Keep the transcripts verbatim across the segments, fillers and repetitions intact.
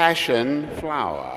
Passion Flower.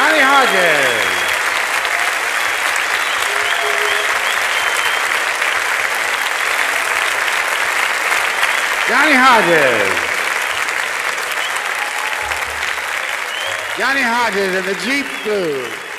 Johnny Hodges. Johnny Hodges. Johnny Hodges and the Jeep Blues.